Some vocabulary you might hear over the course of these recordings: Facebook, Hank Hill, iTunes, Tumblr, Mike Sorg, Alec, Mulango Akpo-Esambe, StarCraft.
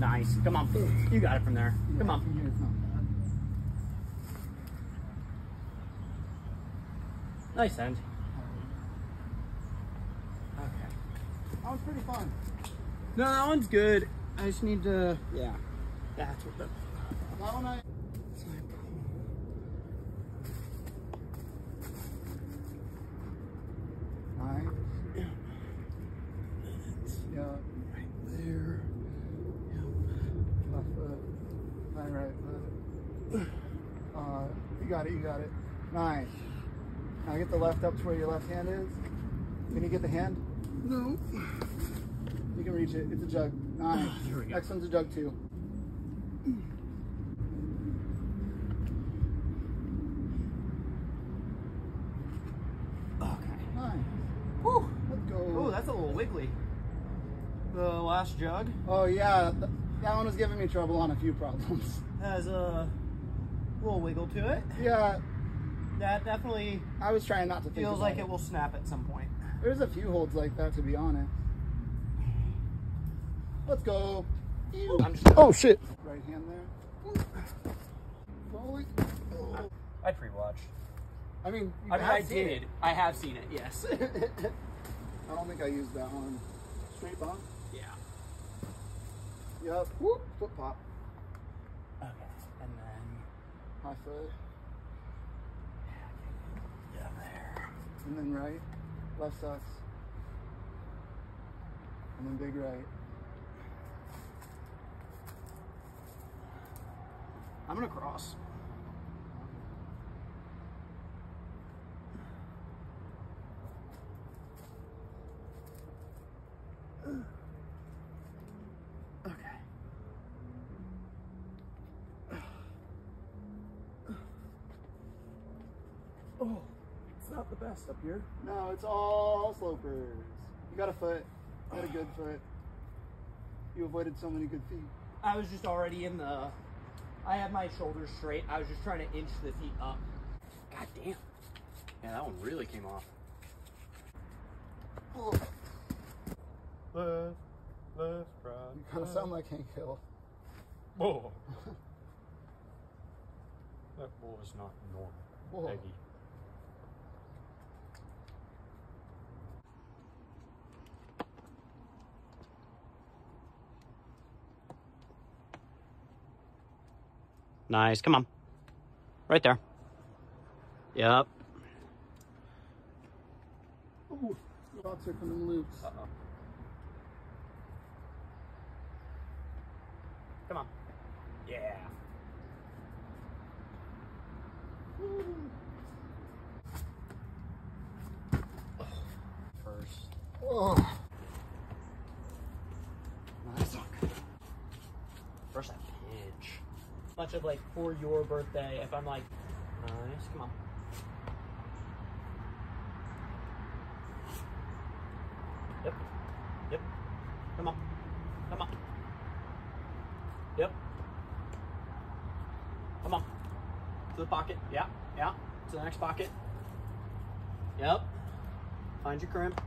Nice. Come on. You got it from there. Come on. Nice end. Okay. That was pretty fun. No, that one's good. I just need to, yeah. That's what the... That one I... You got it. Nice. Now get the left up to where your left hand is. Can you get the hand? No. You can reach it. It's a jug. Nice. Here we go. Next one's a jug too. Okay. Nice. Woo! Let's go. Oh, that's a little wiggly. The last jug. Oh yeah, that one was giving me trouble on a few problems. Has a little wiggle to it. Yeah. That definitely... I was trying not to think about it. Feels like it will snap at some point. There's a few holds like that, to be honest. Let's go. Oh, shit. Right hand there. Rolling. Oh. I'd pre-watch. I mean, I did. I have seen it, yes. I don't think I used that one. Straight bomb? Yeah. Yep. Whoop. Foot pop. Okay. And then... high foot. Yeah, down there. And then right. Left sucks. And then big right. I'm gonna cross. Oh, it's not the best up here. No, it's all slopers. You got a foot. You got a good foot. You avoided so many good feet. I was just already in the... I had my shoulders straight. I was just trying to inch the feet up. God damn. Yeah, that one really came off. Oh. Left, right. You kind of sound like Hank Hill. Whoa. That ball is not normal. Whoa. Peggy. Nice, come on. Right there. Yep. Ooh, the dots are coming loose. Uh-oh. Come on. Yeah. Ooh. First. Oh. Nice. First pitch. Much of like for your birthday, if I'm like, nice, come on. Yep, yep, come on, come on. Yep, come on. To the pocket, yeah, yeah. To the next pocket. Yep, find your crimp.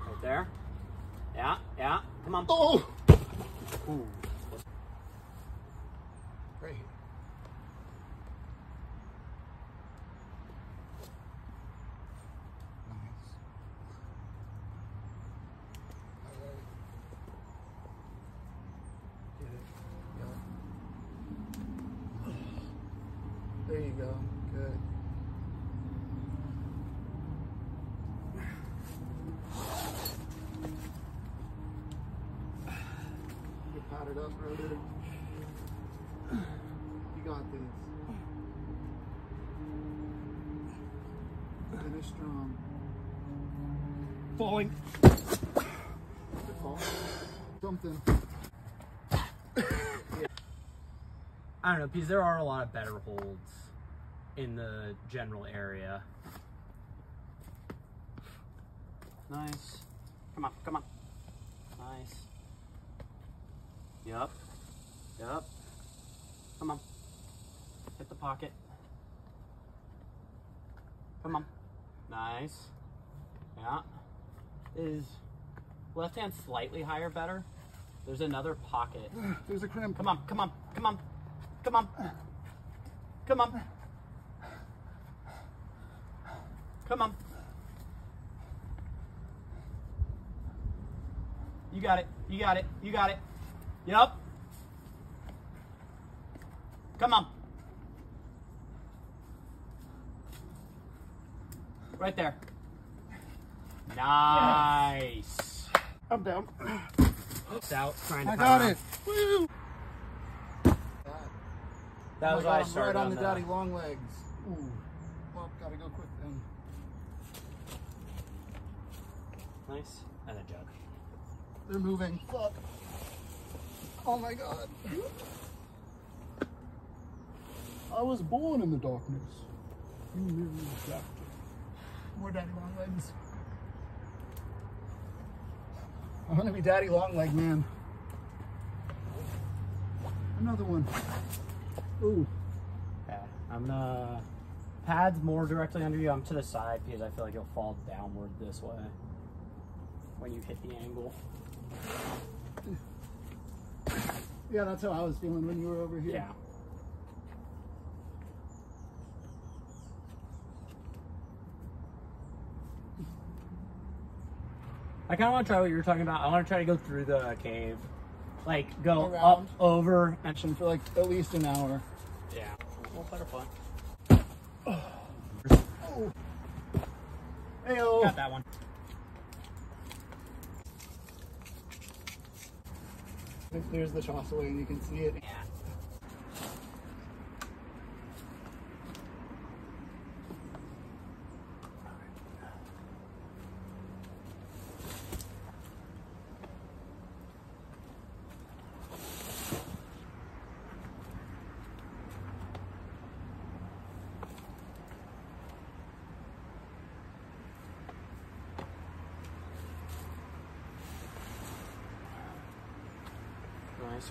Right there. Yeah, yeah, come on. Oh! Ooh. Right here. Nice. All right. Get it. Yeah. There you go. Good. You pat it up, brother. You got this. Finish strong. Falling. Fall. Something. Yeah. I don't know, because there are a lot of better holds in the general area. Nice. Come on, come on. Nice. Yup. Yup. Come on. Hit the pocket. Come on. Nice. Yeah. Is left hand slightly higher better? There's another pocket. There's a crimp. Come on, come on, come on, come on, come on, come on. You got it, you got it, you got it. Yep. Come on. Right there. Nice. I'm down. It's out. Trying to I got it. Woo. That was why I started right on the daddy long legs. Ooh. Well, gotta go quick then. Nice. And a jug. They're moving. Fuck. Oh my god. I was born in the darkness. You knew exactly. More daddy long legs. I'm gonna be daddy long leg man. Another one. Ooh. Yeah, I'm gonna pads more directly under you. I'm to the side because I feel like you'll fall downward this way when you hit the angle. Yeah, that's how I was feeling when you were over here. Yeah. I kind of want to try what you were talking about. I want to try to go through the cave. Like, go around, up, over, and for like at least an hour. Yeah. Well, butterfly. Oh. Hey-o. Got that one. There's the Chaucer way and you can see it. Yeah.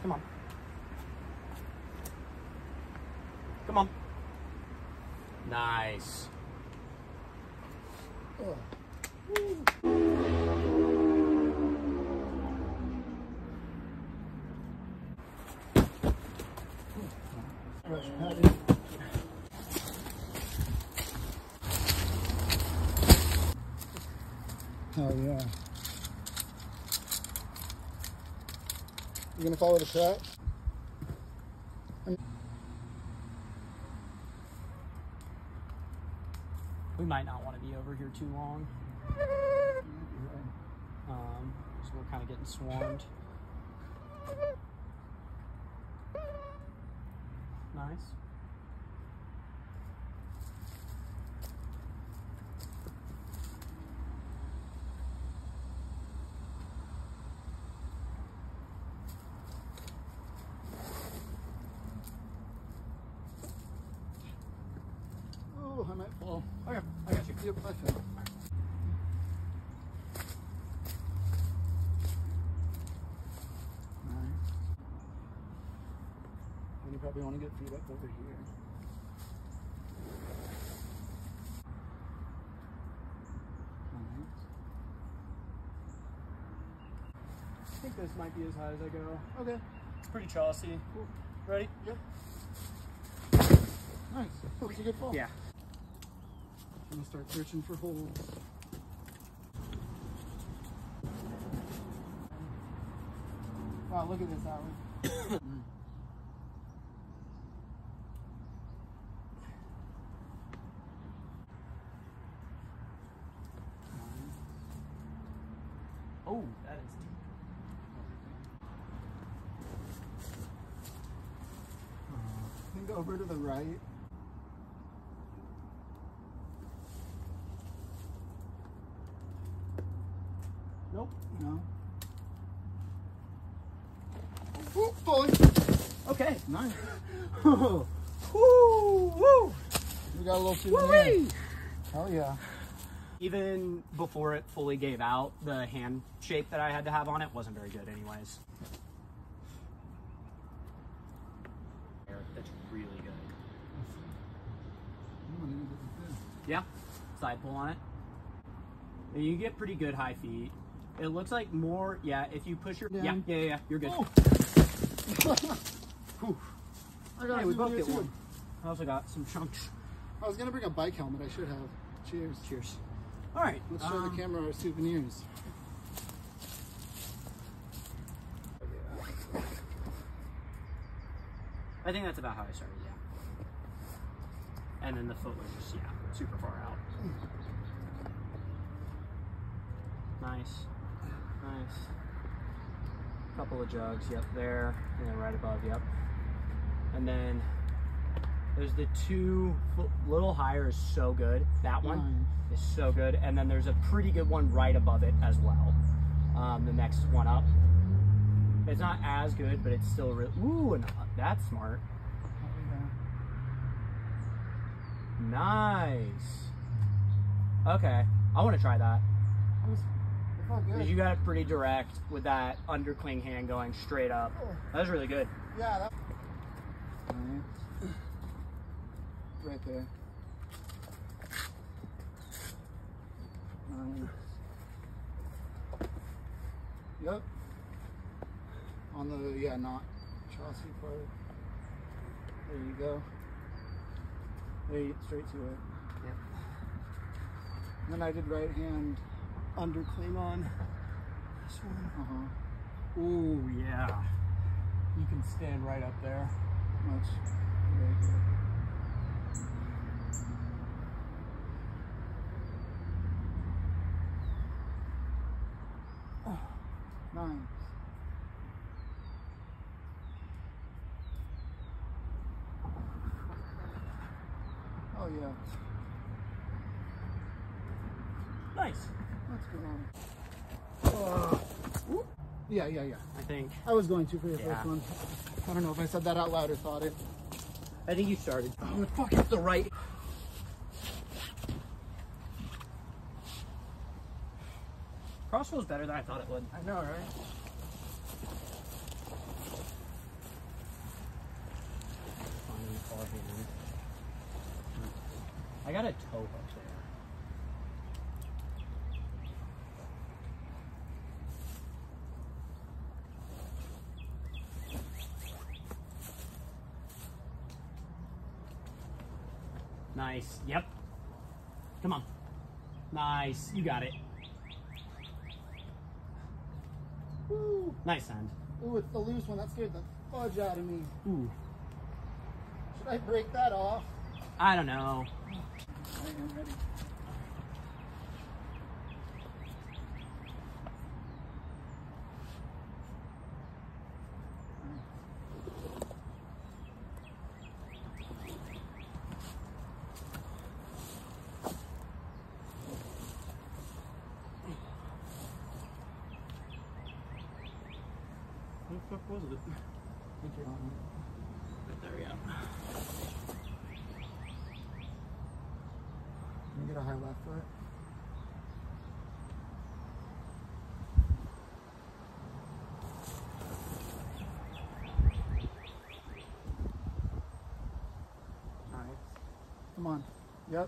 Come on. Come on. Nice. Oh, yeah. You're gonna follow the track? We might not want to be over here too long. So we're kind of getting swarmed. Nice. I might fall. Okay, I got you. Yep, I fell. Nice. And you probably want to get feet up over here. Nice. I think this might be as high as I go. Okay. It's pretty Chaucy. Cool. Ready? Yep. Nice. That was a good fall. Yeah. I'm gonna start searching for holes. Wow, look at this, Alec. Oh, that is deep. I think over to the right. Nope. No. Oh, falling. Okay. Nice. Woo! Woo! We got a little shit in there. Hell yeah. Even before it fully gave out, the hand shape that I had to have on it wasn't very good anyways. Eric, that's really good. Yeah. Side pull on it. You get pretty good high feet. It looks like more, yeah, if you push your, down. Yeah, you're good. Oh. Hey, we both get one. I also got some chunks. I was gonna bring a bike helmet, I should have. Cheers. Cheers. All right. Let's show the camera our souvenirs. I think that's about how I started, yeah. And then the foot was just, yeah, super far out. Nice, nice. Couple of jugs, yep, there, and then right above, yep. And then there's the two, little higher is so good. That one is so good. And then there's a pretty good one right above it as well. The next one up. It's not as good, but it's still really, ooh, and that's smart. Nice. Okay, I want to try that. Because you got it pretty direct with that undercling hand going straight up. That was really good. Yeah. That... Right there. Yep. On the, yeah, not chassis part. There you go. There you get straight to it. Yep. And then I did right hand undercling on this one. Uh-huh. Ooh, yeah. You can stand right up there. Much. Right there. Oh, nice. Oh yeah. Nice. That's good one. Yeah. I think. I was going to for your first one. I don't know if I said that out loud or thought it. I think you started. Oh, fuck, it's the right. Cross feels better than I thought it would. I know, right? I got a toe hook there. Nice. Yep. Come on. Nice. You got it. Woo. Nice hand. Ooh, it's the loose one. That scared the fudge out of me. Ooh. Should I break that off? I don't know. Right, I'm ready. What the fuck was it? Right there, yeah. Get a high left foot. Nice. Come on. Yep.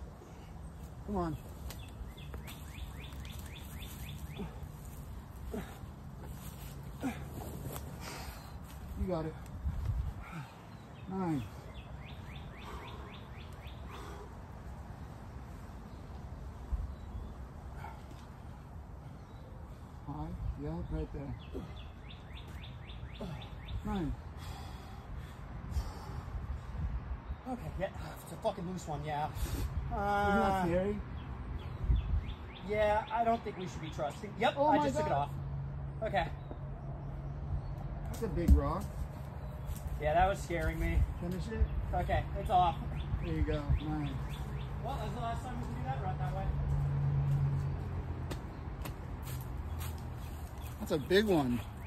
Come on. You got it. Nice. Yeah, right there. Nine. Okay, yeah, it's a fucking loose one, yeah. Isn't that scary? Yeah, I don't think we should be trusting. Yep, oh I just took it off. Okay. That's a big rock. Yeah, that was scaring me. Finish it? Okay, it's off. There you go, nice. Well, that's the last time we can do that right that way. That's a big one.